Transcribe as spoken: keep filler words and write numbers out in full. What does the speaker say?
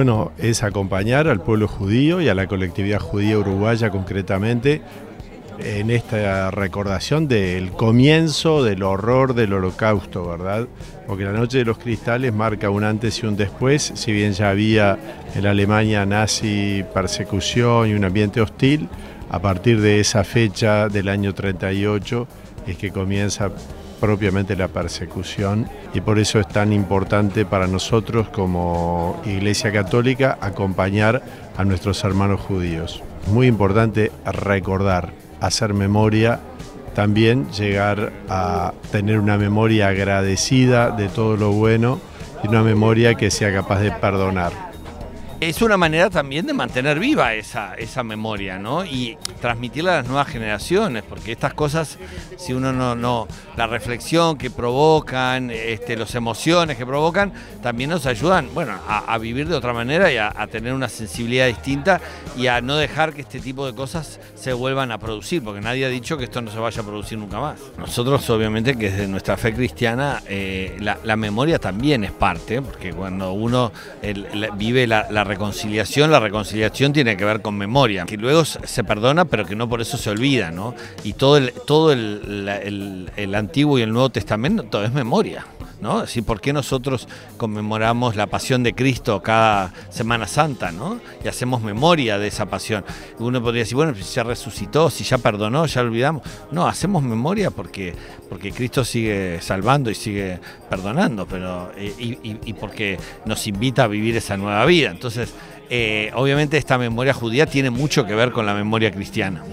Bueno, es acompañar al pueblo judío y a la colectividad judía uruguaya concretamente en esta recordación del comienzo del horror del Holocausto, ¿verdad? Porque la Noche de los Cristales marca un antes y un después, si bien ya había en la Alemania nazi persecución y un ambiente hostil, a partir de esa fecha del año treinta y ocho es que comienza propiamente la persecución, y por eso es tan importante para nosotros como Iglesia Católica acompañar a nuestros hermanos judíos. Es muy importante recordar, hacer memoria, también llegar a tener una memoria agradecida de todo lo bueno y una memoria que sea capaz de perdonar. Es una manera también de mantener viva esa, esa memoria, ¿no? Y transmitirla a las nuevas generaciones, porque estas cosas, si uno no, no la reflexión que provocan, este, las emociones que provocan, también nos ayudan, bueno, a, a vivir de otra manera y a, a tener una sensibilidad distinta y a no dejar que este tipo de cosas se vuelvan a producir, porque nadie ha dicho que esto no se vaya a producir nunca más. Nosotros, obviamente, que desde nuestra fe cristiana, eh, la, la memoria también es parte, porque cuando uno el, la, vive la, la reconciliación, la reconciliación tiene que ver con memoria, que luego se perdona pero que no por eso se olvida, ¿no? Y todo el, todo el, el, el Antiguo y el Nuevo Testamento todo es memoria, ¿no? Así, ¿por qué nosotros conmemoramos la pasión de Cristo cada Semana Santa, ¿no? Y hacemos memoria de esa pasión. Uno podría decir, bueno, si ya resucitó, si ya perdonó, ya olvidamos. No, hacemos memoria porque, porque Cristo sigue salvando y sigue perdonando, pero y, y, y porque nos invita a vivir esa nueva vida. Entonces, eh, obviamente esta memoria judía tiene mucho que ver con la memoria cristiana.